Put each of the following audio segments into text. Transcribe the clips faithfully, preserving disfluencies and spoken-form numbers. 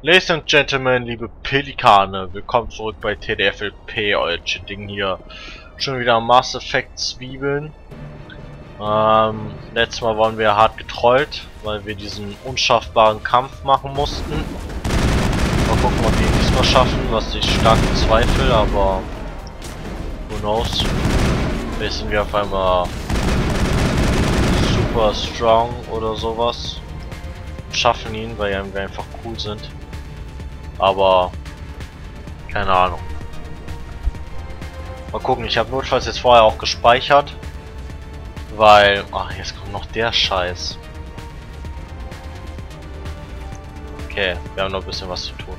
Ladies and Gentlemen, liebe Pelikane, willkommen zurück bei T D F L P, euer Ding hier. Schon wieder Mass Effect Zwiebeln. Ähm, letztes Mal waren wir hart getrollt, weil wir diesen unschaffbaren Kampf machen mussten. Mal gucken, ob wir ihn diesmal schaffen, was ich stark bezweifle, aber who knows. Vielleicht sind wir auf einmal super strong oder sowas. Schaffen ihn, weil wir einfach cool sind. Aber keine Ahnung. Mal gucken, ich habe notfalls jetzt vorher auch gespeichert. Weil. Ach, jetzt kommt noch der Scheiß. Okay, wir haben noch ein bisschen was zu tun.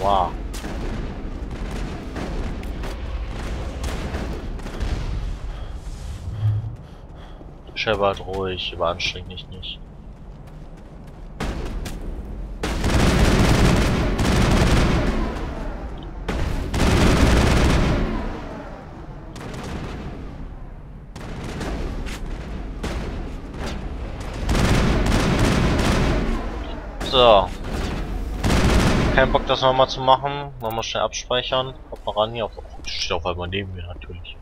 Wow. Shepard, ruhig, überanstreng dich nicht. So. Kein Bock, das nochmal zu machen. Nochmal schnell abspeichern. Kommt mal ran hier. Oh, die steht auf einmal neben mir natürlich.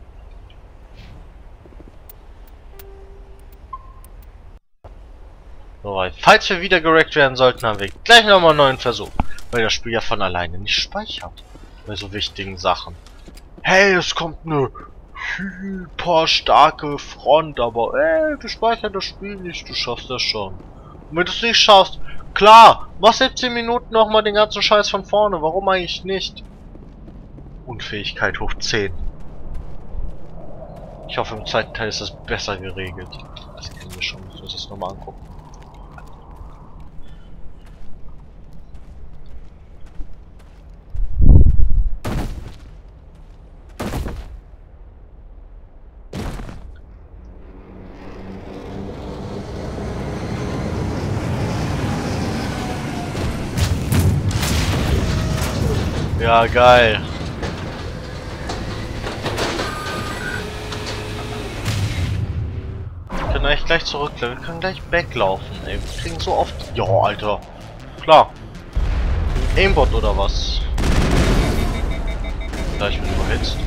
Soweit. Falls wir wieder gerackt werden sollten, haben wir gleich nochmal einen neuen Versuch. Weil das Spiel ja von alleine nicht speichert. Bei so wichtigen Sachen. Hey, es kommt eine hyper starke Front, aber ey, du speicherst das Spiel nicht. Du schaffst das schon. Und wenn du es nicht schaffst, klar, mach siebzehn Minuten nochmal den ganzen Scheiß von vorne, warum eigentlich nicht? Unfähigkeit hoch zehn. Ich hoffe, im zweiten Teil ist das besser geregelt. Das kennen wir schon, ich muss das nochmal angucken. Ja, geil. Wir können eigentlich gleich zurücklaufen. Wir können gleich weglaufen, ey. Wir kriegen so oft... Ja, Alter. Klar. Aimbot oder was? Ja, ich bin überhitzt.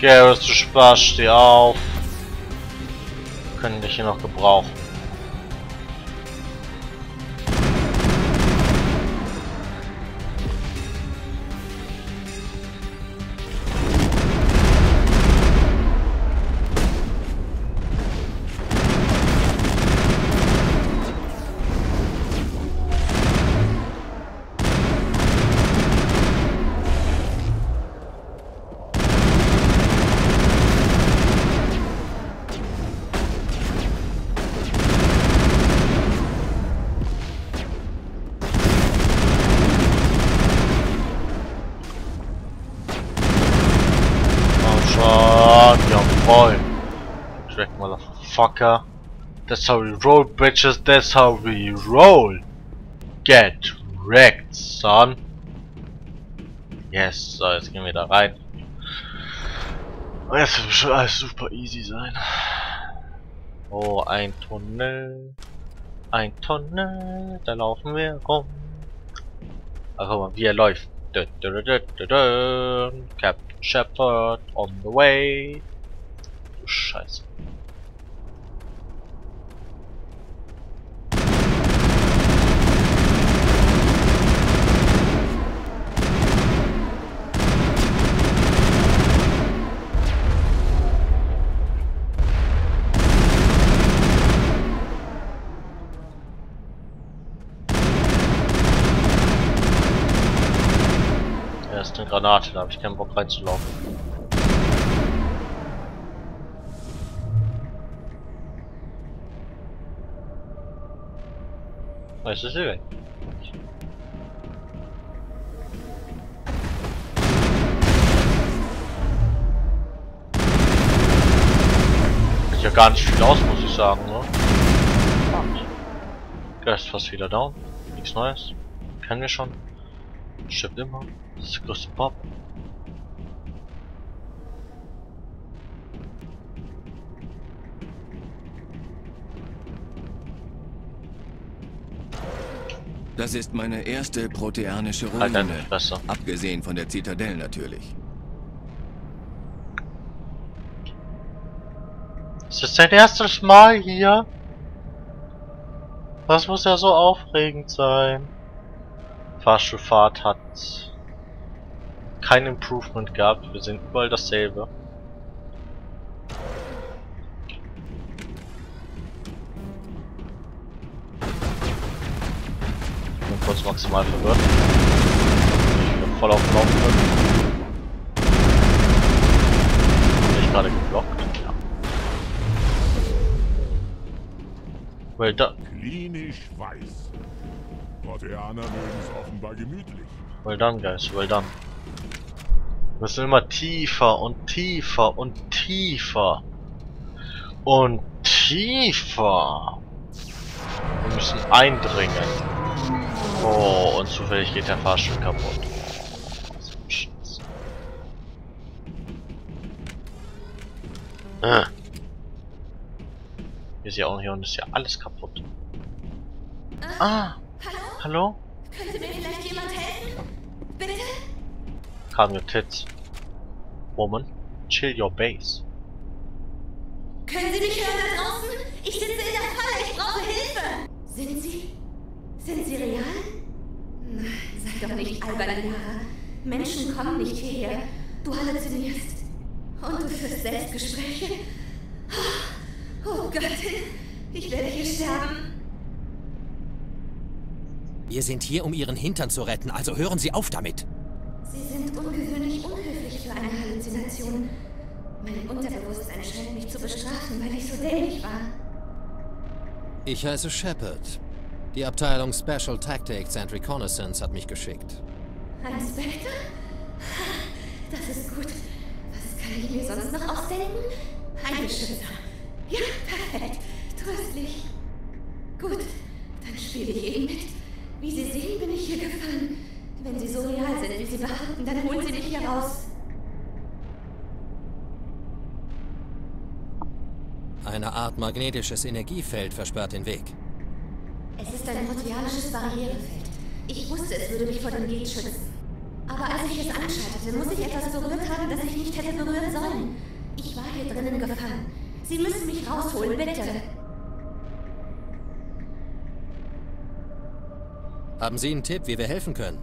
Gareth, du Spaß, steh auf. Wir können dich hier noch gebrauchen. motherfucker. That's how we roll, bitches. That's how we roll. Get wrecked, son. Yes, so, jetzt gehen wir da rein. Jetzt wird schon alles super easy sein. Oh, ein Tunnel. Ein Tunnel. Da laufen wir rum. Ach, guck mal, wie er läuft. Du, du, du, du, du, du. Captain Shepard on the way. Du Scheiße. Granate, da habe ich keinen Bock reinzulaufen. Was ist das hier? Ist ja gar nicht viel aus, muss ich sagen, ne? Der ist fast wieder down. Nichts Neues. Kennen wir schon. Stimmt immer. Das ist der größte Bob. Das ist meine erste proteanische Ruine. Abgesehen von der Zitadelle natürlich. Ist das dein erstes Mal hier? Das muss ja so aufregend sein. Fahrstuhlfahrt hat kein Improvement gehabt, wir sind überall dasselbe. Ich bin kurz maximal verwirrt. Ich bin voll auf dem Laufenden. Bin ich gerade geblockt? Ja. Well done. Klinisch weiß. Proteaner mögen es offenbar gemütlich. Well done, guys, well done. Wir müssen immer tiefer und tiefer und tiefer. Und tiefer. Wir müssen eindringen. Oh, und zufällig geht der Fahrstuhl kaputt. Ah. Hier ist ja auch hier und ist ja alles kaputt. Ah. Hallo? Könnte mir vielleicht jemand helfen? Bitte? Calm your tits. Woman, chill your base. Können Sie mich hören da draußen? Ich sitze in der Falle, ich brauche Hilfe! Sind Sie? Sind Sie real? Nein, sei doch nicht albern, Liara. Menschen kommen nicht hierher. Du halluzinierst. Und du führst Selbstgespräche. Oh Göttin, ich werde hier sterben. Wir sind hier, um Ihren Hintern zu retten, also hören Sie auf damit! Sie sind ungewöhnlich unhöflich für eine Halluzination. Mein Unterbewusstsein scheint mich zu bestrafen, weil ich so dämlich war. Ich heiße Shepard. Die Abteilung Special Tactics and Reconnaissance hat mich geschickt. Ein Spectre? Das ist gut. Was kann ich mir sonst noch ausdenken? Ein Beschützer. Ja, perfekt. Tröstlich. Gut, dann spiele ich eben mit. Wie Sie sehen, bin ich hier gefangen. Wenn Sie so real sind, wie Sie behaupten, dann holen Sie mich hier raus. Eine Art magnetisches Energiefeld versperrt den Weg. Es ist ein proteanisches Barrierefeld. Ich wusste, es würde mich vor dem Gate schützen. Aber als ich es anschaltete, muss ich etwas berührt haben, das ich nicht hätte berühren sollen. Ich war hier drinnen gefangen. Sie müssen mich rausholen, bitte. Haben Sie einen Tipp, wie wir helfen können?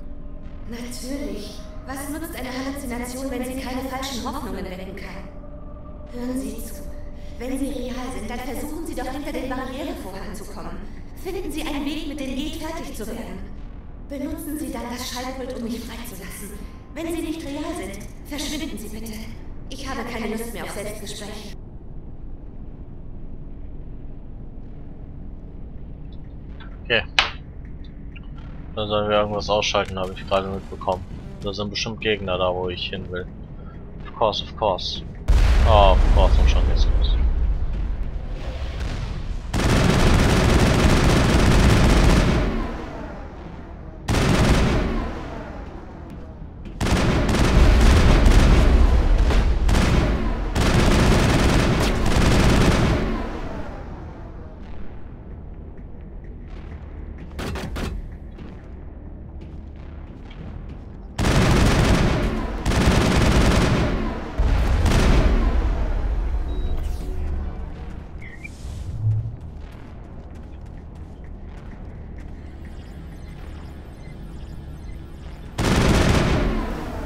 Natürlich. Was nutzt eine Halluzination, wenn sie keine falschen Hoffnungen wecken kann? Hören Sie zu. Wenn Sie real sind, dann versuchen Sie doch hinter den Barrierevorhang zu kommen. Finden Sie einen Weg, mit dem Gate fertig zu werden. Benutzen Sie dann das Schaltpult, um mich freizulassen. Wenn Sie nicht real sind, verschwinden Sie bitte. Ich habe keine Lust mehr auf Selbstgespräche. Okay. Dann sollen wir irgendwas ausschalten, habe ich gerade mitbekommen. Da sind bestimmt Gegner da, wo ich hin will. Of course, of course. Oh, of course, und schon geht's los.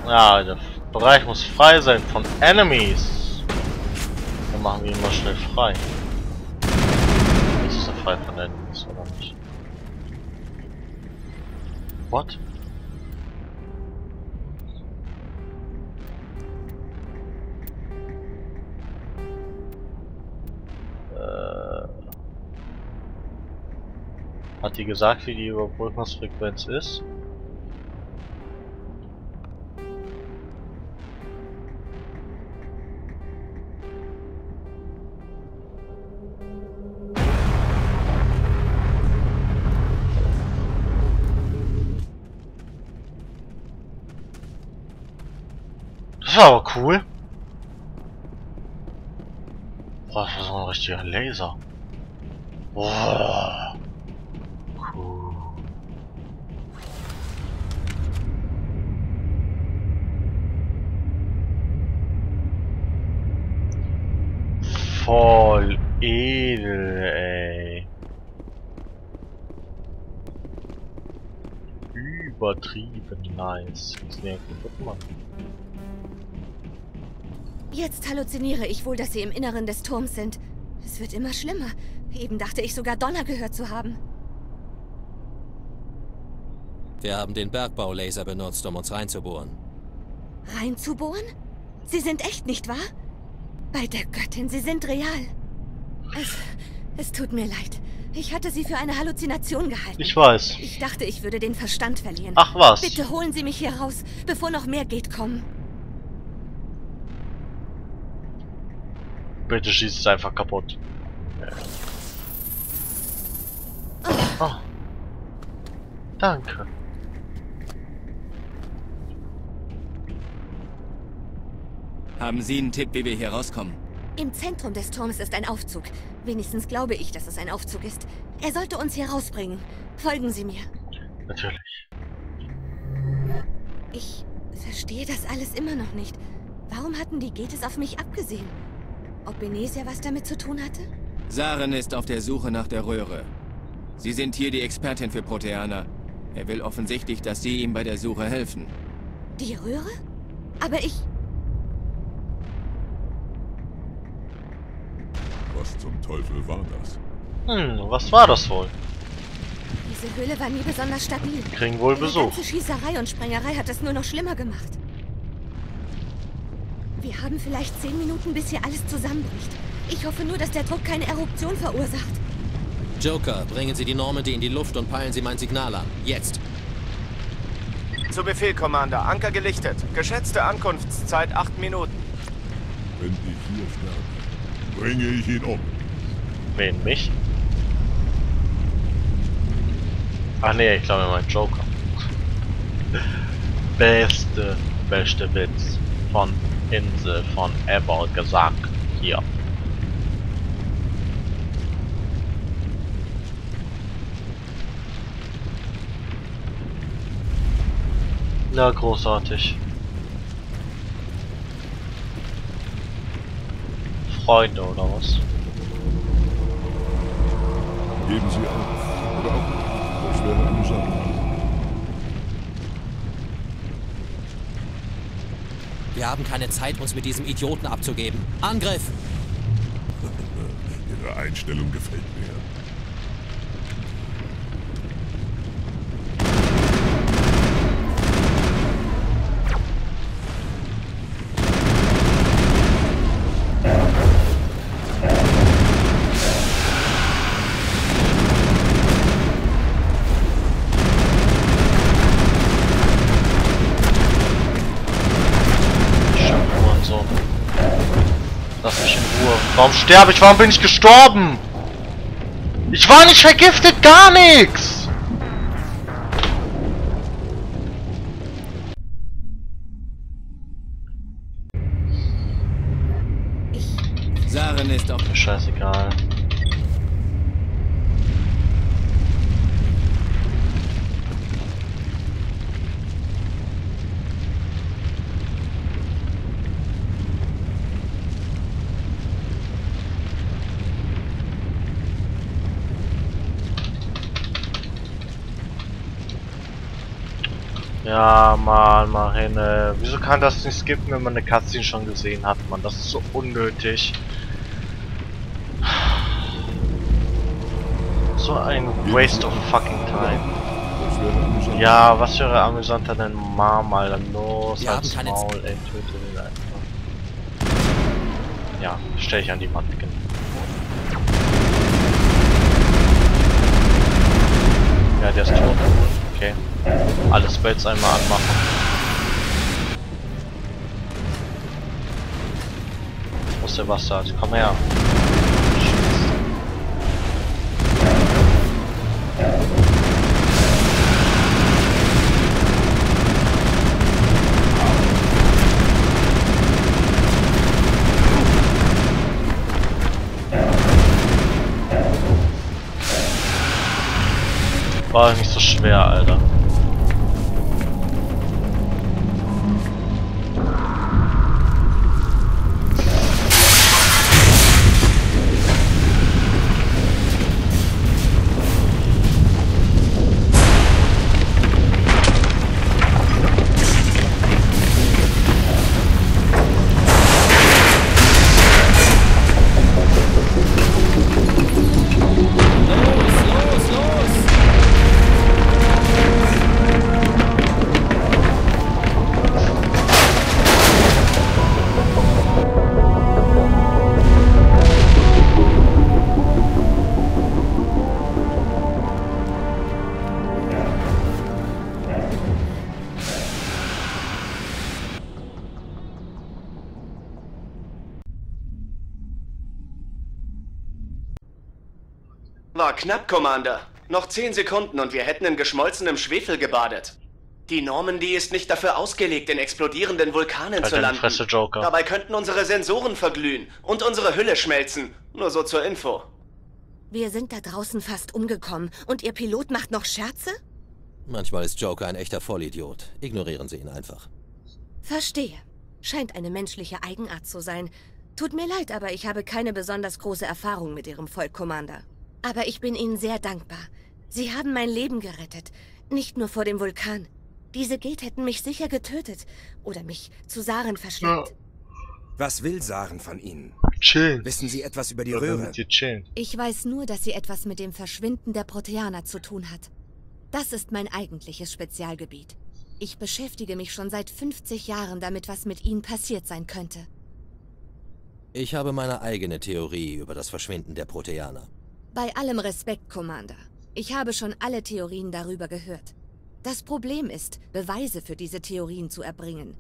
Ja, der Bereich muss frei sein von Enemies. Dann machen wir ihn mal schnell frei. Ist er frei von Enemies oder nicht? What? Hat die gesagt, wie die Überbrückungsfrequenz ist? Das war aber cool. Boah, das war so ein richtiger Laser. Boah. Voll edel, ey. Übertrieben nice. Jetzt halluziniere ich wohl, dass sie im Inneren des Turms sind. Es wird immer schlimmer. Eben dachte ich sogar Donner gehört zu haben. Wir haben den Bergbaulaser benutzt, um uns reinzubohren. Reinzubohren? Sie sind echt, nicht wahr? Bei der Göttin, Sie sind real. Es, es tut mir leid. Ich hatte Sie für eine Halluzination gehalten. Ich weiß. Ich dachte, ich würde den Verstand verlieren. Ach was. Bitte holen Sie mich hier raus, bevor noch mehr geht kommen. Bitte schießt es einfach kaputt. Oh. Oh. Danke. Haben Sie einen Tipp, wie wir hier rauskommen? Im Zentrum des Turms ist ein Aufzug. Wenigstens glaube ich, dass es ein Aufzug ist. Er sollte uns hier rausbringen. Folgen Sie mir. Natürlich. Ich verstehe das alles immer noch nicht. Warum hatten die Geth auf mich abgesehen? Ob Benezia was damit zu tun hatte? Saren ist auf der Suche nach der Röhre. Sie sind hier die Expertin für Proteaner. Er will offensichtlich, dass Sie ihm bei der Suche helfen. Die Röhre? Aber ich... Was zum Teufel war das? Hm, was war das wohl? Diese Höhle war nie besonders stabil. Kriegen wohl Besuch. Die ganze Schießerei und Sprengerei hat es nur noch schlimmer gemacht. Wir haben vielleicht zehn Minuten, bis hier alles zusammenbricht. Ich hoffe nur, dass der Druck keine Eruption verursacht. Joker, bringen Sie die Normandy in die Luft und peilen Sie mein Signal an. Jetzt! Zu Befehl, Commander. Anker gelichtet. Geschätzte Ankunftszeit acht Minuten. Wenn ich hier sterbe, bringe ich ihn um. Wen, mich? Ach nee, ich glaube, er meint Joker. Beste, beste Witz von Insel von Ever gesagt. Hier. Na, großartig. Freunde oder was? Geben Sie auf. Oder auch nicht. Das wäre eine Sache. Wir haben keine Zeit, uns mit diesem Idioten abzugeben. Angriff! Ihre Einstellung gefällt mir. Warum sterbe ich? Warum bin ich gestorben? Ich war nicht vergiftet, gar nichts! Saren ist auch mir scheißegal. Ja, Mann, mach hin. Äh, wieso kann das nicht skippen, wenn man eine Cutscene schon gesehen hat, Mann? Das ist so unnötig. So ein Waste of fucking time. Ja, was für eine amüsante denn Mom, Alter. Los, wir halt's Maul, ey, töte den einfach. Ja, stell ich an die Wand, genau. Ja, der ist tot. Okay. Alle Spells einmal anmachen. Wo ist der Bastard? Komm her. War nicht so schwer, Alter. War knapp, Commander. Noch zehn Sekunden und wir hätten in geschmolzenem Schwefel gebadet. Die Normandy ist nicht dafür ausgelegt, in explodierenden Vulkanen zu landen. Fresse, Joker. Dabei könnten unsere Sensoren verglühen und unsere Hülle schmelzen. Nur so zur Info. Wir sind da draußen fast umgekommen und Ihr Pilot macht noch Scherze? Manchmal ist Joker ein echter Vollidiot. Ignorieren Sie ihn einfach. Verstehe. Scheint eine menschliche Eigenart zu sein. Tut mir leid, aber ich habe keine besonders große Erfahrung mit Ihrem Volk, Commander. Aber ich bin Ihnen sehr dankbar. Sie haben mein Leben gerettet. Nicht nur vor dem Vulkan. Diese Geth hätten mich sicher getötet. Oder mich zu Saren verschleppt. Was will Saren von Ihnen? Chill. Wissen Sie etwas über die Röhre? Ich weiß nur, dass sie etwas mit dem Verschwinden der Proteaner zu tun hat. Das ist mein eigentliches Spezialgebiet. Ich beschäftige mich schon seit fünfzig Jahren damit, was mit ihnen passiert sein könnte. Ich habe meine eigene Theorie über das Verschwinden der Proteaner. Bei allem Respekt, Commander. Ich habe schon alle Theorien darüber gehört. Das Problem ist, Beweise für diese Theorien zu erbringen.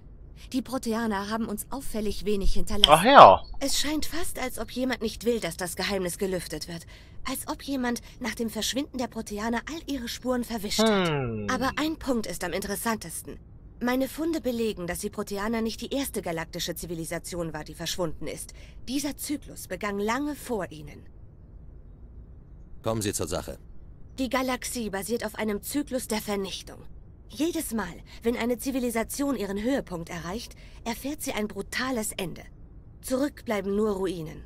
Die Proteaner haben uns auffällig wenig hinterlassen. Ach ja. Es scheint fast, als ob jemand nicht will, dass das Geheimnis gelüftet wird. Als ob jemand nach dem Verschwinden der Proteaner all ihre Spuren verwischt hat. Hm. Aber ein Punkt ist am interessantesten. Meine Funde belegen, dass die Proteaner nicht die erste galaktische Zivilisation war, die verschwunden ist. Dieser Zyklus begann lange vor ihnen. Kommen Sie zur Sache. Die Galaxie basiert auf einem Zyklus der Vernichtung. Jedes Mal, wenn eine Zivilisation ihren Höhepunkt erreicht, erfährt sie ein brutales Ende. Zurück bleiben nur Ruinen.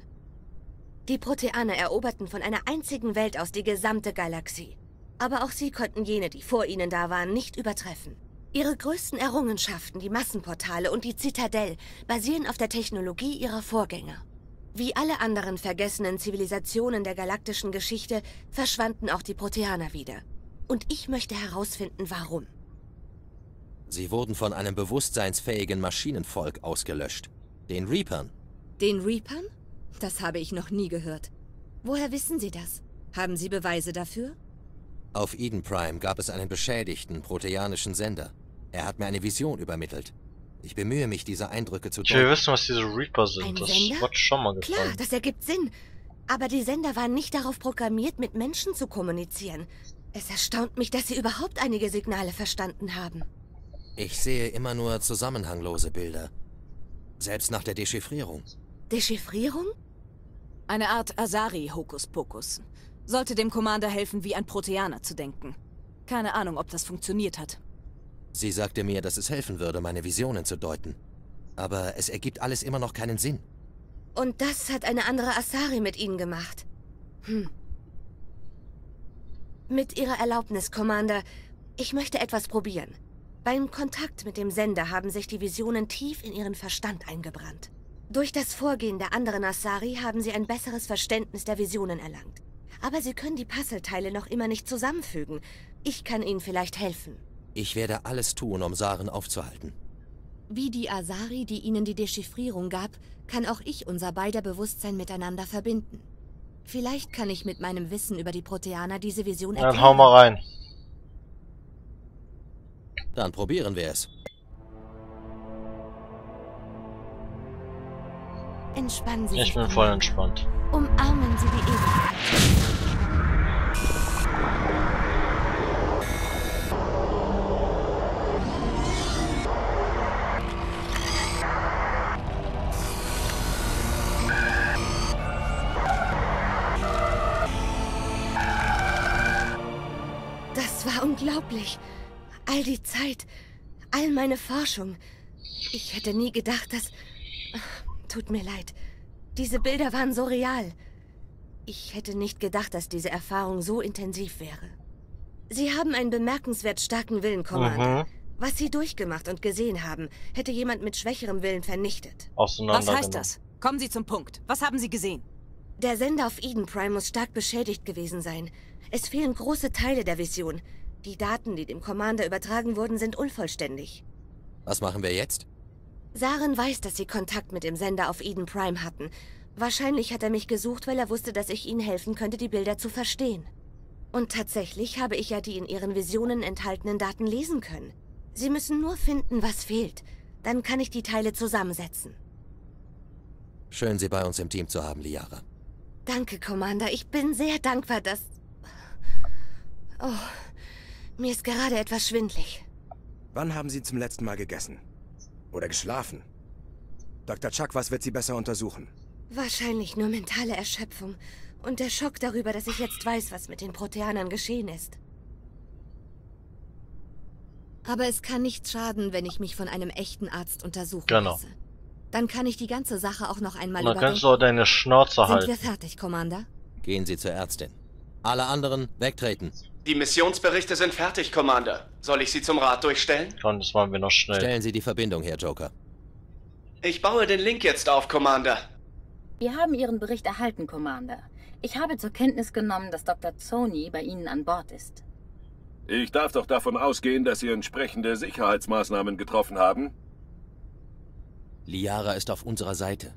Die Proteaner eroberten von einer einzigen Welt aus die gesamte Galaxie. Aber auch sie konnten jene, die vor ihnen da waren, nicht übertreffen. Ihre größten Errungenschaften, die Massenportale und die Zitadelle, basieren auf der Technologie ihrer Vorgänger. Wie alle anderen vergessenen Zivilisationen der galaktischen Geschichte verschwanden auch die Proteaner wieder. Und ich möchte herausfinden, warum. Sie wurden von einem bewusstseinsfähigen Maschinenvolk ausgelöscht. Den Reapern. Den Reapern? Das habe ich noch nie gehört. Woher wissen Sie das? Haben Sie Beweise dafür? Auf Eden Prime gab es einen beschädigten proteanischen Sender. Er hat mir eine Vision übermittelt. Ich bemühe mich, diese Eindrücke zu deuten. Ich will wissen, was diese Reaper sind. Ein das wird schon mal gefallen. Klar, das ergibt Sinn. Aber die Sender waren nicht darauf programmiert, mit Menschen zu kommunizieren. Es erstaunt mich, dass sie überhaupt einige Signale verstanden haben. Ich sehe immer nur zusammenhanglose Bilder. Selbst nach der Dechiffrierung. Dechiffrierung? Eine Art Asari-Hokuspokus. Sollte dem Commander helfen, wie ein Proteaner zu denken. Keine Ahnung, ob das funktioniert hat. Sie sagte mir, dass es helfen würde, meine Visionen zu deuten. Aber es ergibt alles immer noch keinen Sinn. Und das hat eine andere Asari mit Ihnen gemacht. Hm. Mit Ihrer Erlaubnis, Commander, ich möchte etwas probieren. Beim Kontakt mit dem Sender haben sich die Visionen tief in ihren Verstand eingebrannt. Durch das Vorgehen der anderen Asari haben sie ein besseres Verständnis der Visionen erlangt. Aber sie können die Puzzleteile noch immer nicht zusammenfügen. Ich kann ihnen vielleicht helfen. Ich werde alles tun, um Saren aufzuhalten. Wie die Asari, die ihnen die Dechiffrierung gab, kann auch ich unser beider Bewusstsein miteinander verbinden. Vielleicht kann ich mit meinem Wissen über die Proteaner diese Vision erkennen. Dann hau mal rein. Dann probieren wir es. Entspannen Sie sich. Ich bin voll entspannt. Umarmen Sie die Ewigkeit. Das war unglaublich. All die Zeit, all meine Forschung. Ich hätte nie gedacht, dass... Tut mir leid. Diese Bilder waren so real. Ich hätte nicht gedacht, dass diese Erfahrung so intensiv wäre. Sie haben einen bemerkenswert starken Willen, Commander. Mhm. Was Sie durchgemacht und gesehen haben, hätte jemand mit schwächerem Willen vernichtet. Was heißt das? Kommen Sie zum Punkt. Was haben Sie gesehen? Der Sender auf Eden Prime muss stark beschädigt gewesen sein. Es fehlen große Teile der Vision. Die Daten, die dem Commander übertragen wurden, sind unvollständig. Was machen wir jetzt? Saren weiß, dass Sie Kontakt mit dem Sender auf Eden Prime hatten. Wahrscheinlich hat er mich gesucht, weil er wusste, dass ich Ihnen helfen könnte, die Bilder zu verstehen. Und tatsächlich habe ich ja die in Ihren Visionen enthaltenen Daten lesen können. Sie müssen nur finden, was fehlt. Dann kann ich die Teile zusammensetzen. Schön, Sie bei uns im Team zu haben, Liara. Danke, Commander. Ich bin sehr dankbar, dass... Oh... Mir ist gerade etwas schwindlig. Wann haben Sie zum letzten Mal gegessen? Oder geschlafen? Doktor Chakwas wird Sie besser untersuchen. Wahrscheinlich nur mentale Erschöpfung. Und der Schock darüber, dass ich jetzt weiß, was mit den Proteanern geschehen ist. Aber es kann nichts schaden, wenn ich mich von einem echten Arzt untersuchen genau. lasse. Dann kann ich die ganze Sache auch noch einmal überdenken. Dann kannst du auch deine Schnauze halten. Sind wir fertig, Commander? Gehen Sie zur Ärztin. Alle anderen wegtreten. Die Missionsberichte sind fertig, Commander. Soll ich Sie zum Rat durchstellen? Und das wollen wir noch schnell. Stellen Sie die Verbindung her, Joker. Ich baue den Link jetzt auf, Commander. Wir haben Ihren Bericht erhalten, Commander. Ich habe zur Kenntnis genommen, dass Doktor T'Soni bei Ihnen an Bord ist. Ich darf doch davon ausgehen, dass Sie entsprechende Sicherheitsmaßnahmen getroffen haben? Liara ist auf unserer Seite.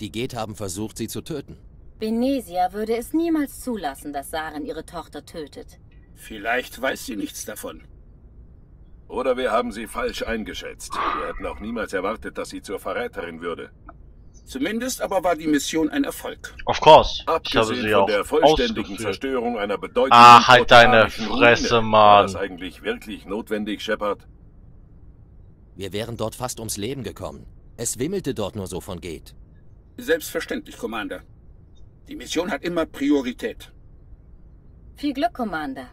Die Geth haben versucht, sie zu töten. Benezia würde es niemals zulassen, dass Saren ihre Tochter tötet. Vielleicht weiß sie nichts davon. Oder wir haben sie falsch eingeschätzt. Wir hätten auch niemals erwartet, dass sie zur Verräterin würde. Zumindest aber war die Mission ein Erfolg. Of course. Abgesehen von der vollständigen Zerstörung einer bedeutenden... Ah, halt deine Fresse, Mann. War das eigentlich wirklich notwendig, Shepard? Wir wären dort fast ums Leben gekommen. Es wimmelte dort nur so von Geth. Selbstverständlich, Commander. Die Mission hat immer Priorität. Viel Glück, Commander.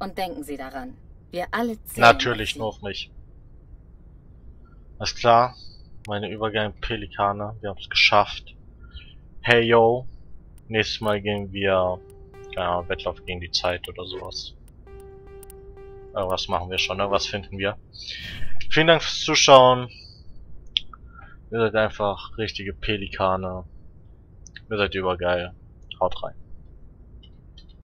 Und denken Sie daran, wir alle zählen... Natürlich noch nicht. Alles klar, meine Übergang Pelikane, wir haben es geschafft. Hey yo, nächstes Mal gehen wir ja, Wettlauf gegen die Zeit oder sowas. Was machen wir schon, ne? Was finden wir? Vielen Dank fürs Zuschauen. Ihr seid einfach richtige Pelikane. Ihr seid übergeil. Haut rein.